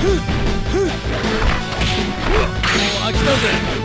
飽きたぜ。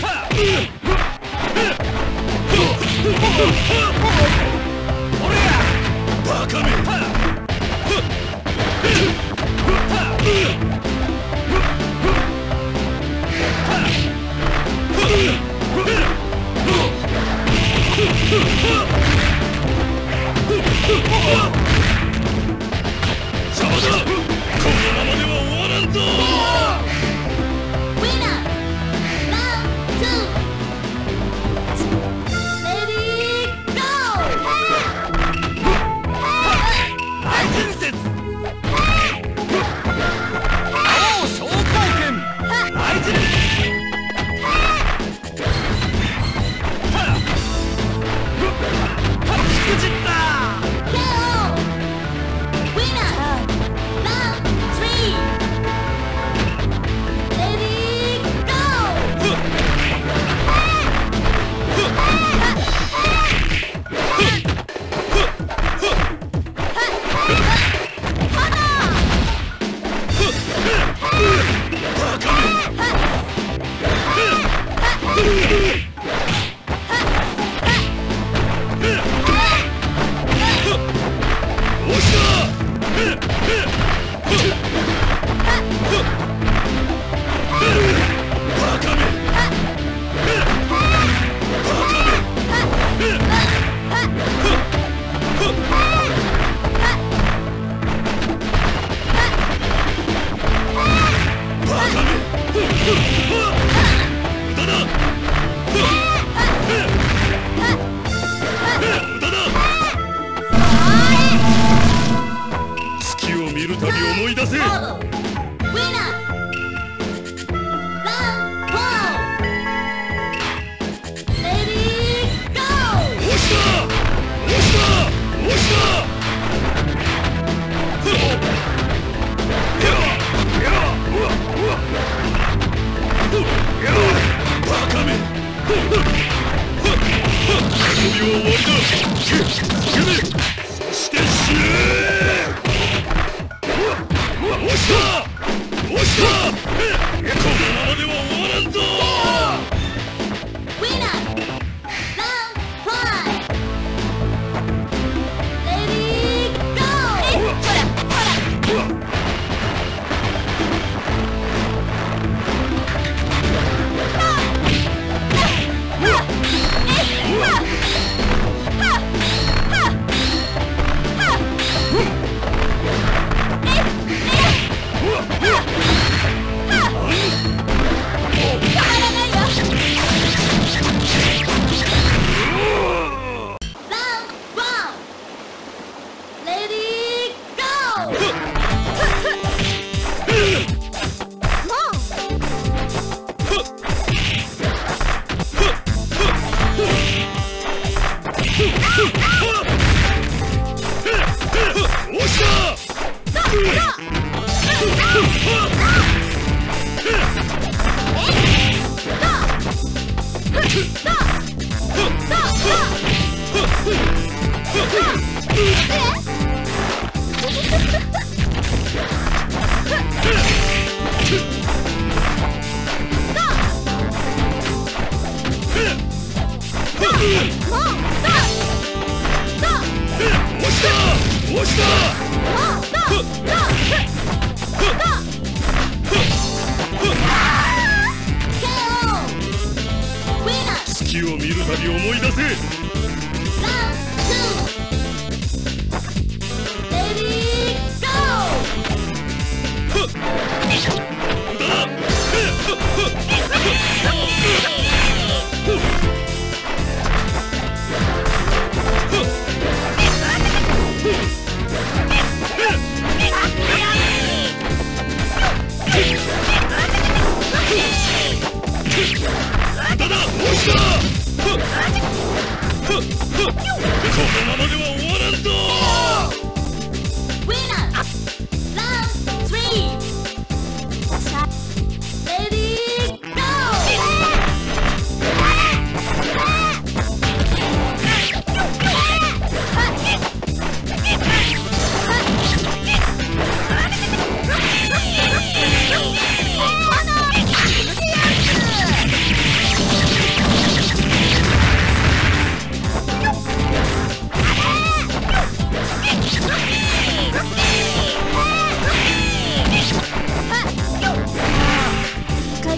Winner! Round 3!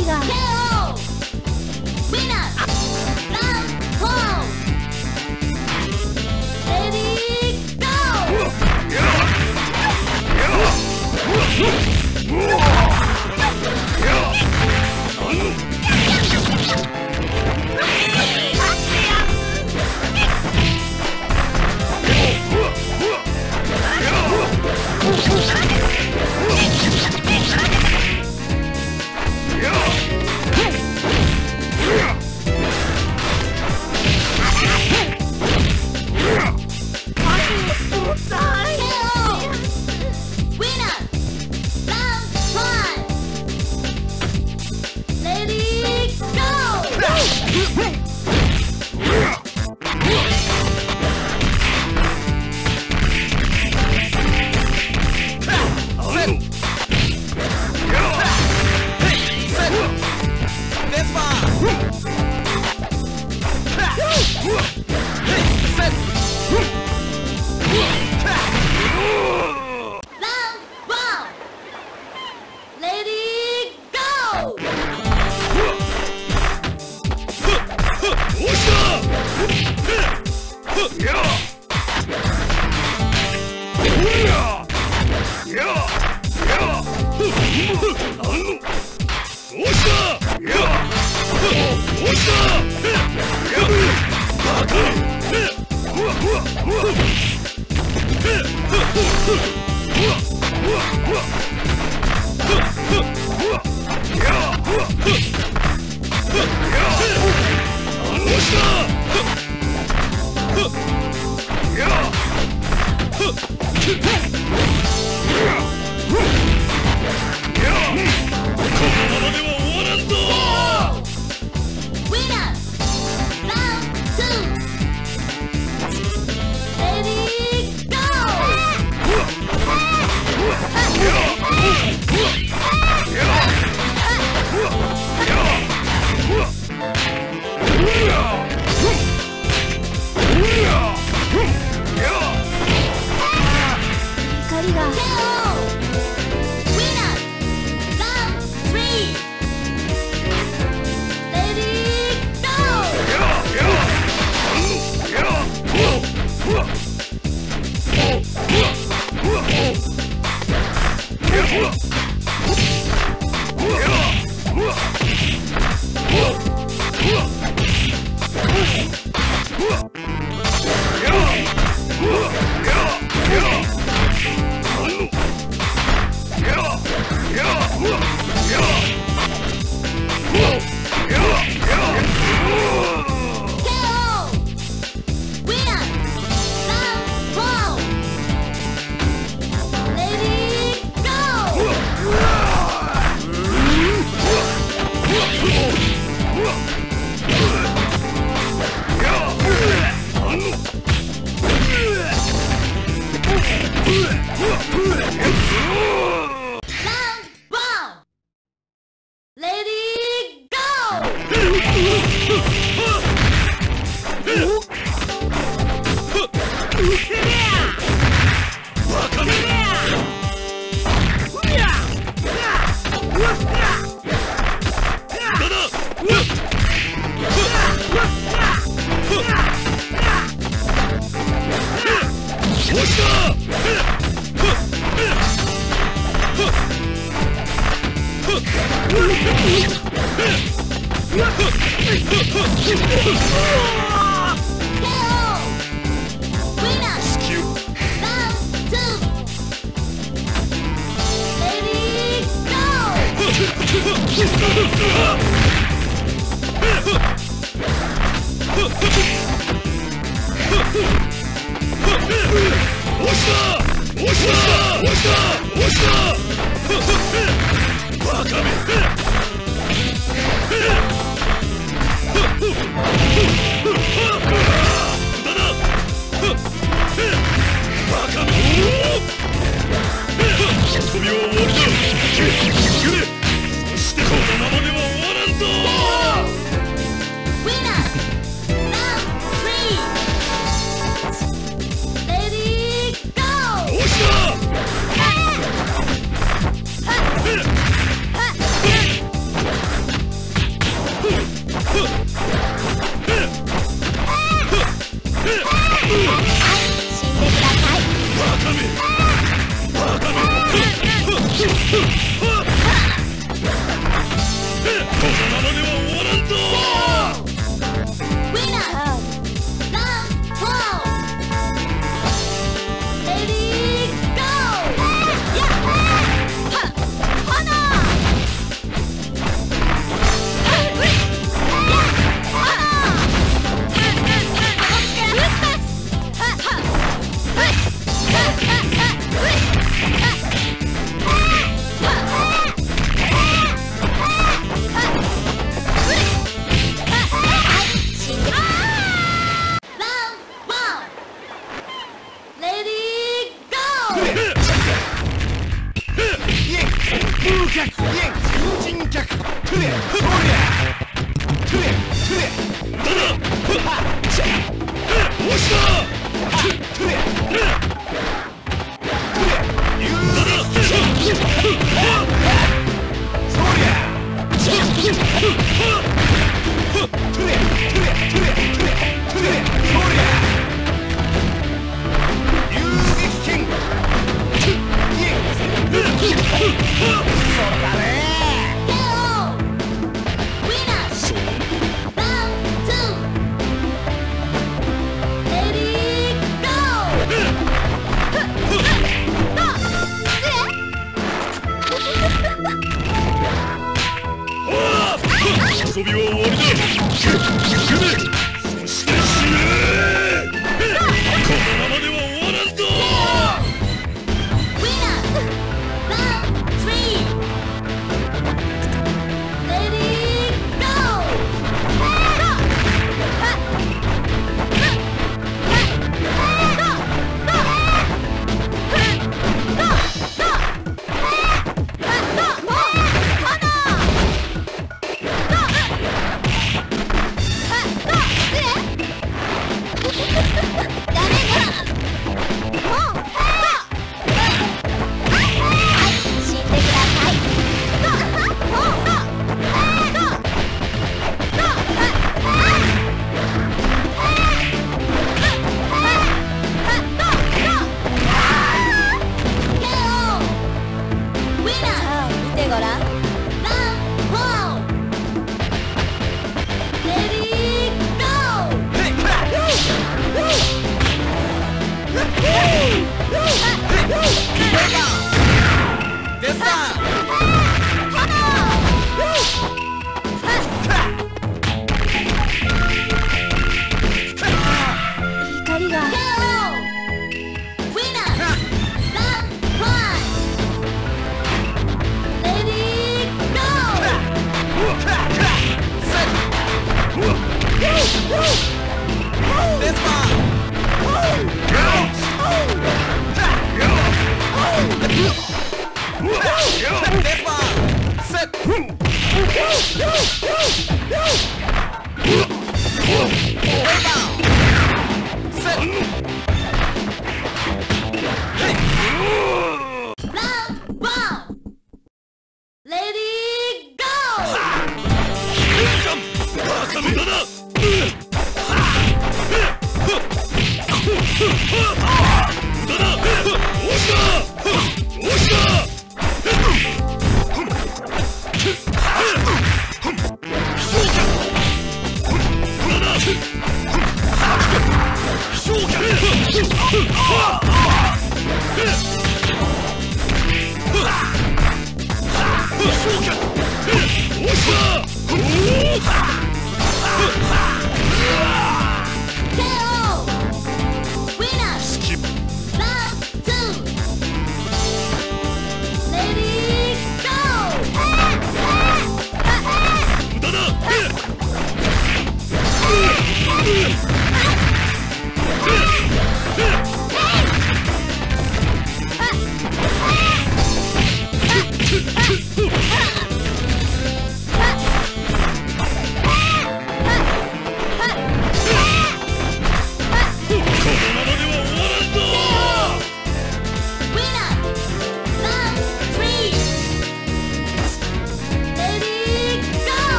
りが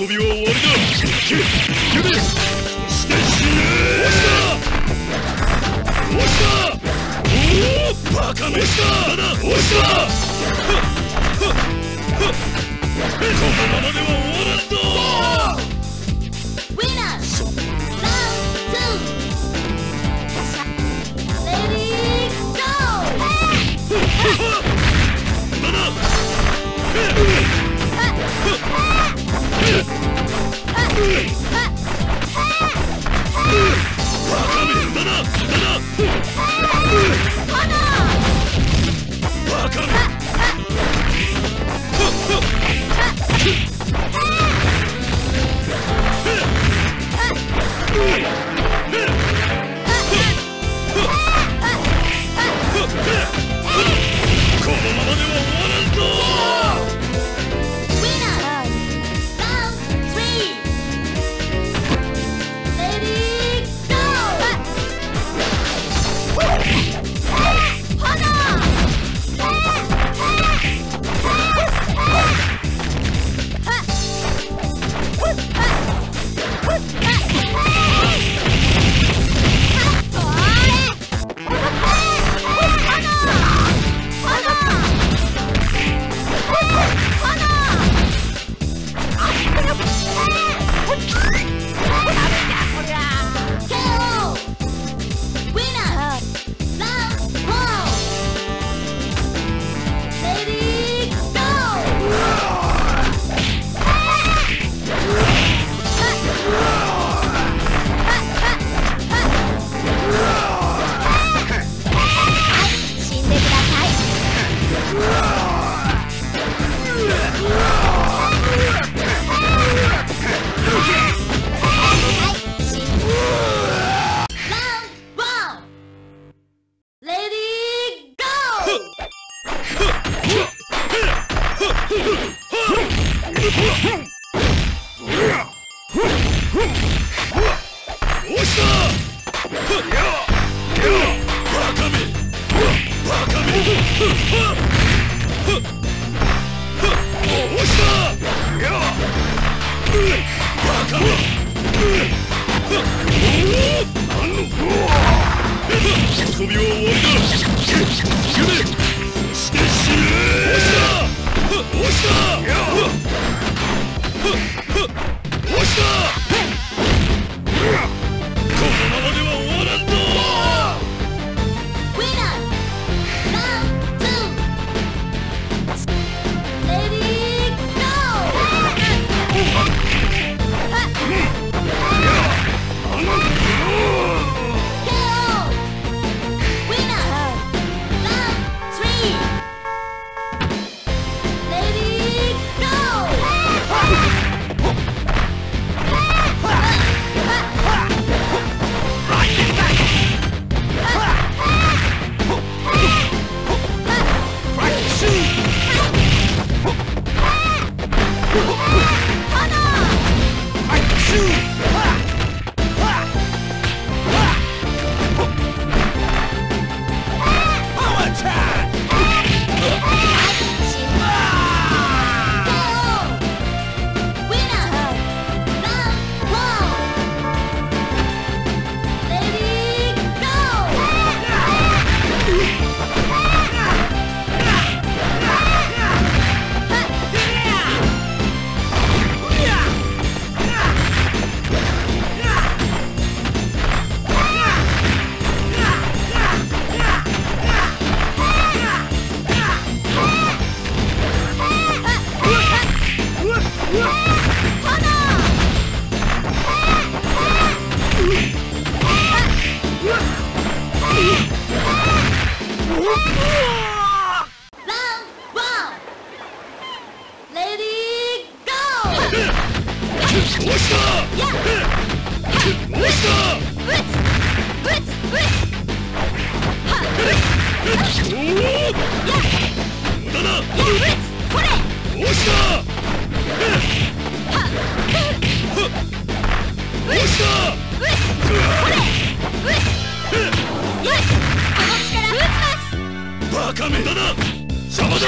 遊びは終わりだ。指して死ね。落ちた。おお、バカめした。落ちた。このままでは終わらんぞ。バカめだな、邪魔だ。